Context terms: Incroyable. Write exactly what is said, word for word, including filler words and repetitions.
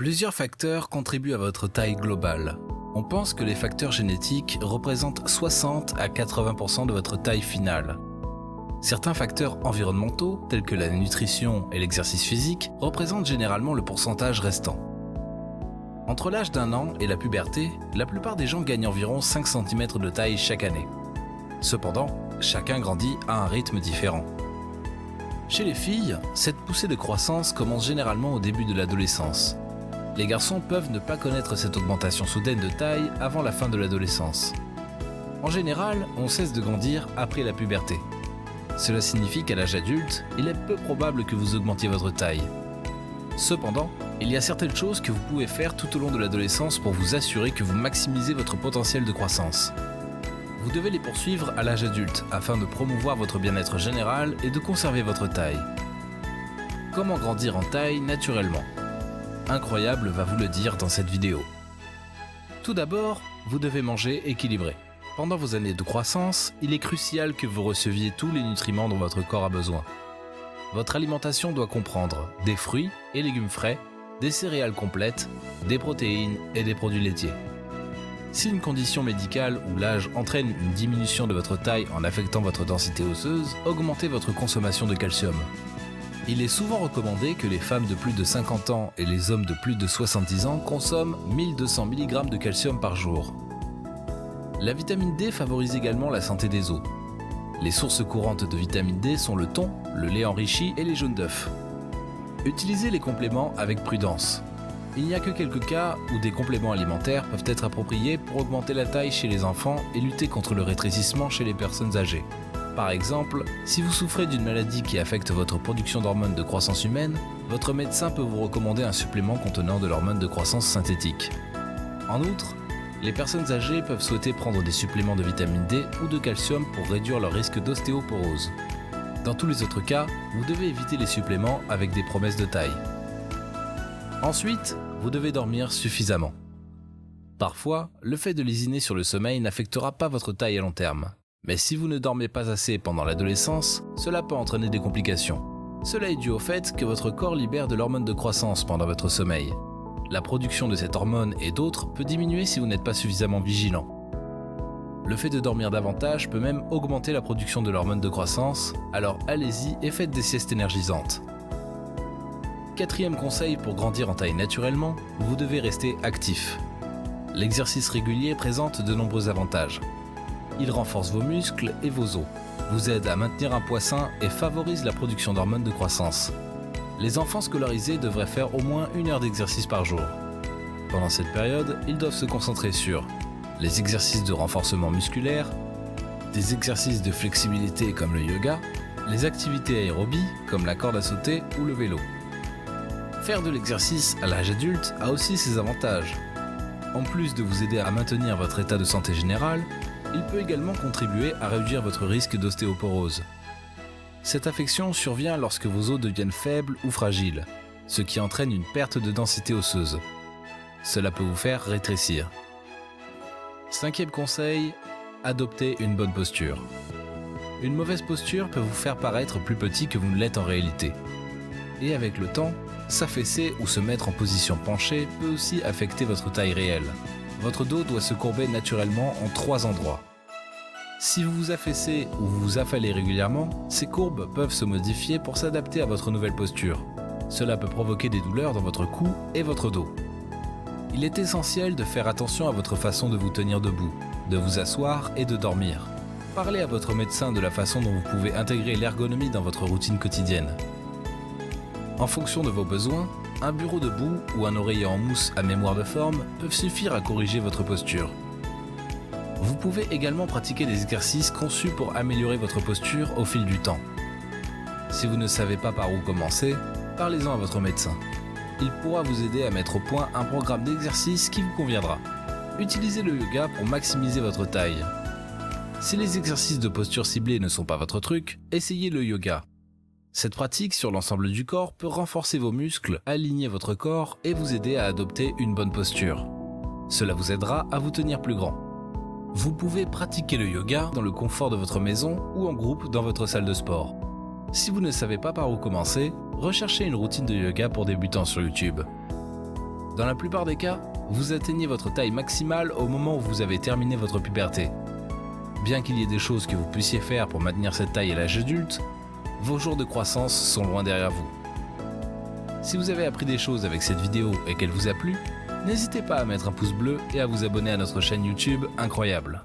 Plusieurs facteurs contribuent à votre taille globale. On pense que les facteurs génétiques représentent soixante à quatre-vingts pour cent de votre taille finale. Certains facteurs environnementaux, tels que la nutrition et l'exercice physique, représentent généralement le pourcentage restant. Entre l'âge d'un an et la puberté, la plupart des gens gagnent environ cinq centimètres de taille chaque année. Cependant, chacun grandit à un rythme différent. Chez les filles, cette poussée de croissance commence généralement au début de l'adolescence. Les garçons peuvent ne pas connaître cette augmentation soudaine de taille avant la fin de l'adolescence. En général, on cesse de grandir après la puberté. Cela signifie qu'à l'âge adulte, il est peu probable que vous augmentiez votre taille. Cependant, il y a certaines choses que vous pouvez faire tout au long de l'adolescence pour vous assurer que vous maximisez votre potentiel de croissance. Vous devez les poursuivre à l'âge adulte afin de promouvoir votre bien-être général et de conserver votre taille. Comment grandir en taille naturellement ? Incroyable va vous le dire dans cette vidéo. Tout d'abord, vous devez manger équilibré. Pendant vos années de croissance, il est crucial que vous receviez tous les nutriments dont votre corps a besoin. Votre alimentation doit comprendre des fruits et légumes frais, des céréales complètes, des protéines et des produits laitiers. Si une condition médicale ou l'âge entraîne une diminution de votre taille en affectant votre densité osseuse, augmentez votre consommation de calcium. Il est souvent recommandé que les femmes de plus de cinquante ans et les hommes de plus de soixante-dix ans consomment mille deux cents milligrammes de calcium par jour. La vitamine D favorise également la santé des os. Les sources courantes de vitamine D sont le thon, le lait enrichi et les jaunes d'œufs. Utilisez les compléments avec prudence. Il n'y a que quelques cas où des compléments alimentaires peuvent être appropriés pour augmenter la taille chez les enfants et lutter contre le rétrécissement chez les personnes âgées. Par exemple, si vous souffrez d'une maladie qui affecte votre production d'hormones de croissance humaine, votre médecin peut vous recommander un supplément contenant de l'hormone de croissance synthétique. En outre, les personnes âgées peuvent souhaiter prendre des suppléments de vitamine D ou de calcium pour réduire leur risque d'ostéoporose. Dans tous les autres cas, vous devez éviter les suppléments avec des promesses de taille. Ensuite, vous devez dormir suffisamment. Parfois, le fait de lésiner sur le sommeil n'affectera pas votre taille à long terme. Mais si vous ne dormez pas assez pendant l'adolescence, cela peut entraîner des complications. Cela est dû au fait que votre corps libère de l'hormone de croissance pendant votre sommeil. La production de cette hormone et d'autres peut diminuer si vous n'êtes pas suffisamment vigilant. Le fait de dormir davantage peut même augmenter la production de l'hormone de croissance, alors allez-y et faites des siestes énergisantes. Quatrième conseil pour grandir en taille naturellement, vous devez rester actif. L'exercice régulier présente de nombreux avantages. Il renforce vos muscles et vos os, vous aide à maintenir un poids sain et favorise la production d'hormones de croissance. Les enfants scolarisés devraient faire au moins une heure d'exercice par jour. Pendant cette période, ils doivent se concentrer sur les exercices de renforcement musculaire, des exercices de flexibilité comme le yoga, les activités aérobies comme la corde à sauter ou le vélo. Faire de l'exercice à l'âge adulte a aussi ses avantages. En plus de vous aider à maintenir votre état de santé général, il peut également contribuer à réduire votre risque d'ostéoporose. Cette affection survient lorsque vos os deviennent faibles ou fragiles, ce qui entraîne une perte de densité osseuse. Cela peut vous faire rétrécir. Cinquième conseil, adoptez une bonne posture. Une mauvaise posture peut vous faire paraître plus petit que vous ne l'êtes en réalité. Et avec le temps, s'affaisser ou se mettre en position penchée peut aussi affecter votre taille réelle. Votre dos doit se courber naturellement en trois endroits. Si vous vous affaissez ou vous vous affalez régulièrement, ces courbes peuvent se modifier pour s'adapter à votre nouvelle posture. Cela peut provoquer des douleurs dans votre cou et votre dos. Il est essentiel de faire attention à votre façon de vous tenir debout, de vous asseoir et de dormir. Parlez à votre médecin de la façon dont vous pouvez intégrer l'ergonomie dans votre routine quotidienne. En fonction de vos besoins, un bureau debout ou un oreiller en mousse à mémoire de forme peuvent suffire à corriger votre posture. Vous pouvez également pratiquer des exercices conçus pour améliorer votre posture au fil du temps. Si vous ne savez pas par où commencer, parlez-en à votre médecin. Il pourra vous aider à mettre au point un programme d'exercice qui vous conviendra. Utilisez le yoga pour maximiser votre taille. Si les exercices de posture ciblés ne sont pas votre truc, essayez le yoga. Cette pratique sur l'ensemble du corps peut renforcer vos muscles, aligner votre corps et vous aider à adopter une bonne posture. Cela vous aidera à vous tenir plus grand. Vous pouvez pratiquer le yoga dans le confort de votre maison ou en groupe dans votre salle de sport. Si vous ne savez pas par où commencer, recherchez une routine de yoga pour débutants sur YouTube. Dans la plupart des cas, vous atteignez votre taille maximale au moment où vous avez terminé votre puberté. Bien qu'il y ait des choses que vous puissiez faire pour maintenir cette taille à l'âge adulte, vos jours de croissance sont loin derrière vous. Si vous avez appris des choses avec cette vidéo et qu'elle vous a plu, n'hésitez pas à mettre un pouce bleu et à vous abonner à notre chaîne YouTube Incroyable.